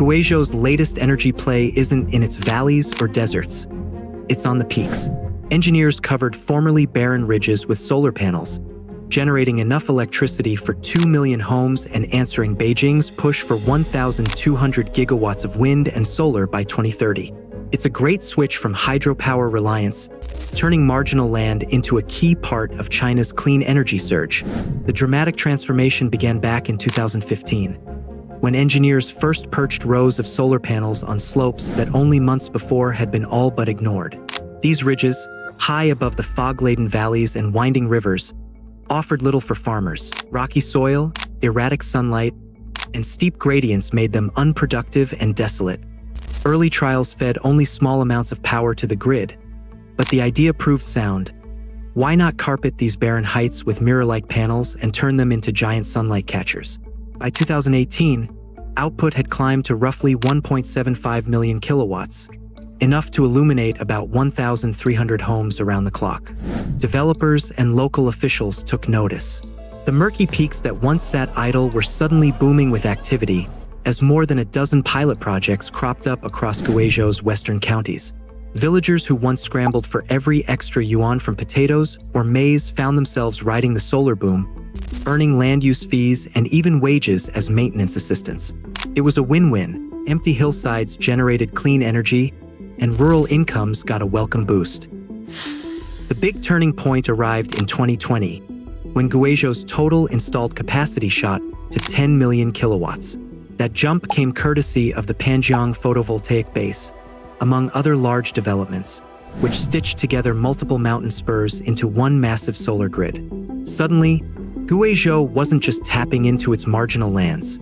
Guizhou's latest energy play isn't in its valleys or deserts. It's on the peaks. Engineers covered formerly barren ridges with solar panels, generating enough electricity for 2 million homes and answering Beijing's push for 1,200 gigawatts of wind and solar by 2030. It's a great switch from hydropower reliance, turning marginal land into a key part of China's clean energy surge. The dramatic transformation began back in 2015, when engineers first perched rows of solar panels on slopes that only months before had been all but ignored. These ridges, high above the fog-laden valleys and winding rivers, offered little for farmers. Rocky soil, erratic sunlight, and steep gradients made them unproductive and desolate. Early trials fed only small amounts of power to the grid, but the idea proved sound. Why not carpet these barren heights with mirror-like panels and turn them into giant sunlight catchers? By 2018, output had climbed to roughly 1.75 million kilowatts, enough to illuminate about 1,300 homes around the clock. Developers and local officials took notice. The murky peaks that once sat idle were suddenly booming with activity, as more than a dozen pilot projects cropped up across Guizhou's western counties. Villagers who once scrambled for every extra yuan from potatoes or maize found themselves riding the solar boom, earning land use fees and even wages as maintenance assistants. It was a win-win. Empty hillsides generated clean energy, and rural incomes got a welcome boost. The big turning point arrived in 2020, when Guizhou's total installed capacity shot to 10 million kilowatts. That jump came courtesy of the Panjiang Photovoltaic Base, among other large developments, which stitched together multiple mountain spurs into one massive solar grid. Suddenly, Guizhou wasn't just tapping into its marginal lands.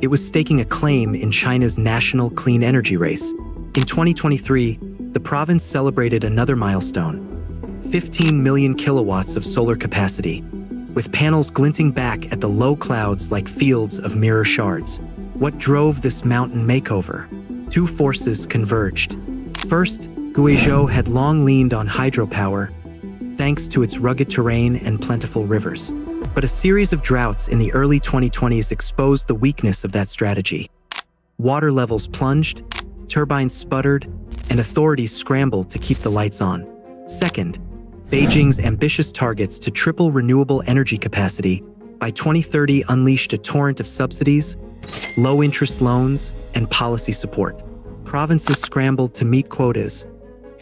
It was staking a claim in China's national clean energy race. In 2023, the province celebrated another milestone, 15 million kilowatts of solar capacity, with panels glinting back at the low clouds like fields of mirror shards. What drove this mountain makeover? Two forces converged. First, Guizhou had long leaned on hydropower, thanks to its rugged terrain and plentiful rivers. But a series of droughts in the early 2020s exposed the weakness of that strategy. Water levels plunged, turbines sputtered, and authorities scrambled to keep the lights on. Second, Beijing's ambitious targets to triple renewable energy capacity by 2030 unleashed a torrent of subsidies, low-interest loans, and policy support. Provinces scrambled to meet quotas,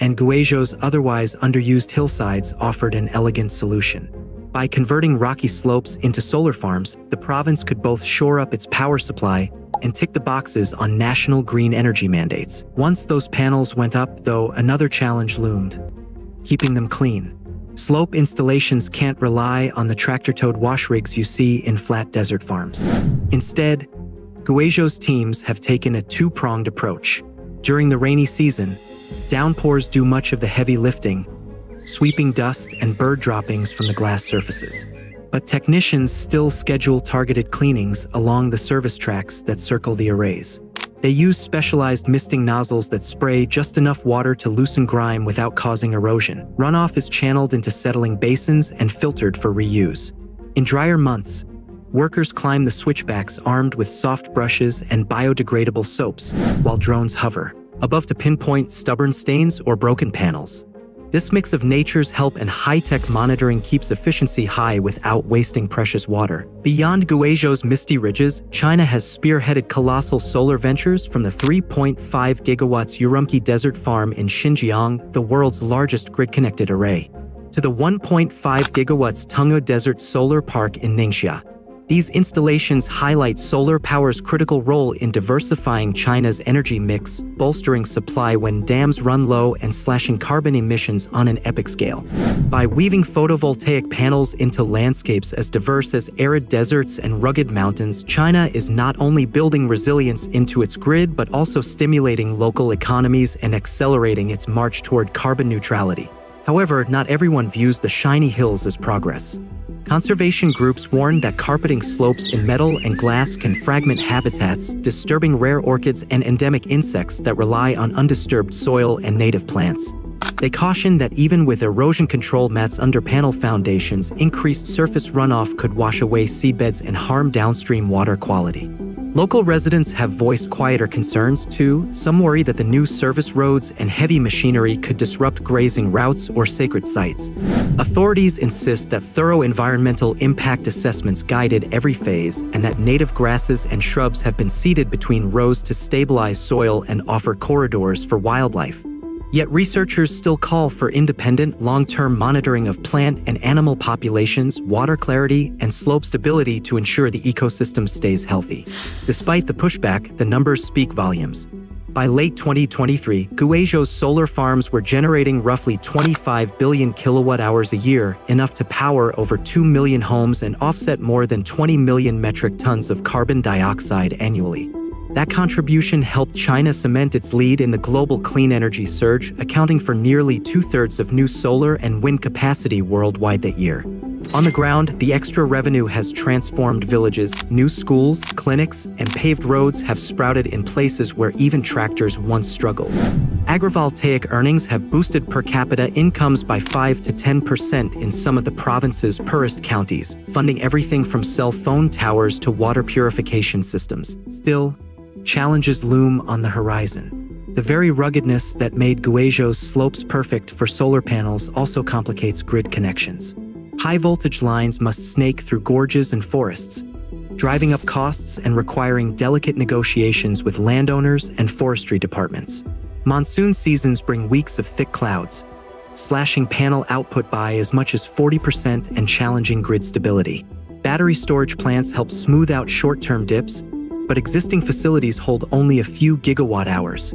and Guizhou's otherwise underused hillsides offered an elegant solution. By converting rocky slopes into solar farms, the province could both shore up its power supply and tick the boxes on national green energy mandates. Once those panels went up, though, another challenge loomed: keeping them clean. Slope installations can't rely on the tractor-towed wash rigs you see in flat desert farms. Instead, Guizhou's teams have taken a two-pronged approach. During the rainy season, downpours do much of the heavy lifting, sweeping dust and bird droppings from the glass surfaces. But technicians still schedule targeted cleanings along the service tracks that circle the arrays. They use specialized misting nozzles that spray just enough water to loosen grime without causing erosion. Runoff is channeled into settling basins and filtered for reuse. In drier months, workers climb the switchbacks armed with soft brushes and biodegradable soaps, while drones hover above to pinpoint stubborn stains or broken panels. This mix of nature's help and high-tech monitoring keeps efficiency high without wasting precious water. Beyond Guizhou's misty ridges, China has spearheaded colossal solar ventures, from the 3.5 gigawatts Urumqi Desert Farm in Xinjiang, the world's largest grid-connected array, to the 1.5 gigawatts Tengger Desert Solar Park in Ningxia. These installations highlight solar power's critical role in diversifying China's energy mix, bolstering supply when dams run low and slashing carbon emissions on an epic scale. By weaving photovoltaic panels into landscapes as diverse as arid deserts and rugged mountains, China is not only building resilience into its grid but also stimulating local economies and accelerating its march toward carbon neutrality. However, not everyone views the shiny hills as progress. Conservation groups warn that carpeting slopes in metal and glass can fragment habitats, disturbing rare orchids and endemic insects that rely on undisturbed soil and native plants. They caution that even with erosion control mats under panel foundations, increased surface runoff could wash away seabeds and harm downstream water quality. Local residents have voiced quieter concerns too. Some worry that the new service roads and heavy machinery could disrupt grazing routes or sacred sites. Authorities insist that thorough environmental impact assessments guided every phase and that native grasses and shrubs have been seeded between rows to stabilize soil and offer corridors for wildlife. Yet researchers still call for independent, long-term monitoring of plant and animal populations, water clarity, and slope stability to ensure the ecosystem stays healthy. Despite the pushback, the numbers speak volumes. By late 2023, Guizhou's solar farms were generating roughly 25 billion kilowatt-hours a year, enough to power over 2 million homes and offset more than 20 million metric tons of carbon dioxide annually. That contribution helped China cement its lead in the global clean energy surge, accounting for nearly two-thirds of new solar and wind capacity worldwide that year. On the ground, the extra revenue has transformed villages. New schools, clinics, and paved roads have sprouted in places where even tractors once struggled. Agrivoltaic earnings have boosted per capita incomes by 5 to 10% in some of the province's poorest counties, funding everything from cell phone towers to water purification systems. Still, challenges loom on the horizon. The very ruggedness that made Guizhou's slopes perfect for solar panels also complicates grid connections. High-voltage lines must snake through gorges and forests, driving up costs and requiring delicate negotiations with landowners and forestry departments. Monsoon seasons bring weeks of thick clouds, slashing panel output by as much as 40% and challenging grid stability. Battery storage plants help smooth out short-term dips, but existing facilities hold only a few gigawatt-hours,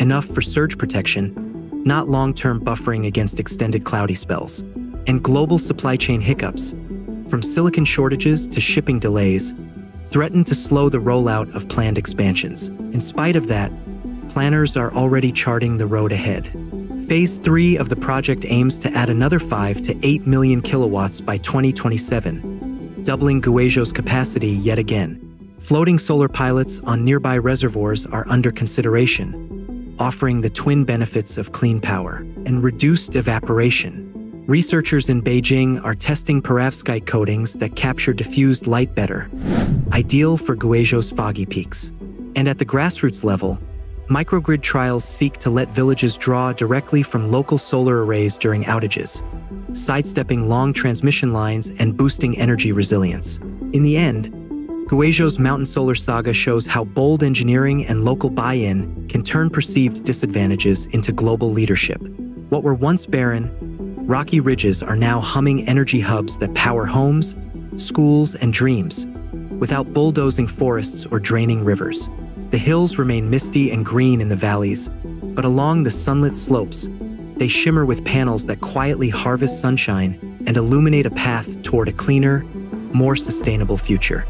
enough for surge protection, not long-term buffering against extended cloudy spells. And global supply chain hiccups, from silicon shortages to shipping delays, threaten to slow the rollout of planned expansions. In spite of that, planners are already charting the road ahead. Phase 3 of the project aims to add another 5 to 8 million kilowatts by 2027, doubling Guizhou's capacity yet again. Floating solar pilots on nearby reservoirs are under consideration, offering the twin benefits of clean power and reduced evaporation. Researchers in Beijing are testing perovskite coatings that capture diffused light better, ideal for Guizhou's foggy peaks. And at the grassroots level, microgrid trials seek to let villages draw directly from local solar arrays during outages, sidestepping long transmission lines and boosting energy resilience. In the end, Guizhou's mountain solar saga shows how bold engineering and local buy-in can turn perceived disadvantages into global leadership. What were once barren, rocky ridges are now humming energy hubs that power homes, schools, and dreams, without bulldozing forests or draining rivers. The hills remain misty and green in the valleys, but along the sunlit slopes, they shimmer with panels that quietly harvest sunshine and illuminate a path toward a cleaner, more sustainable future.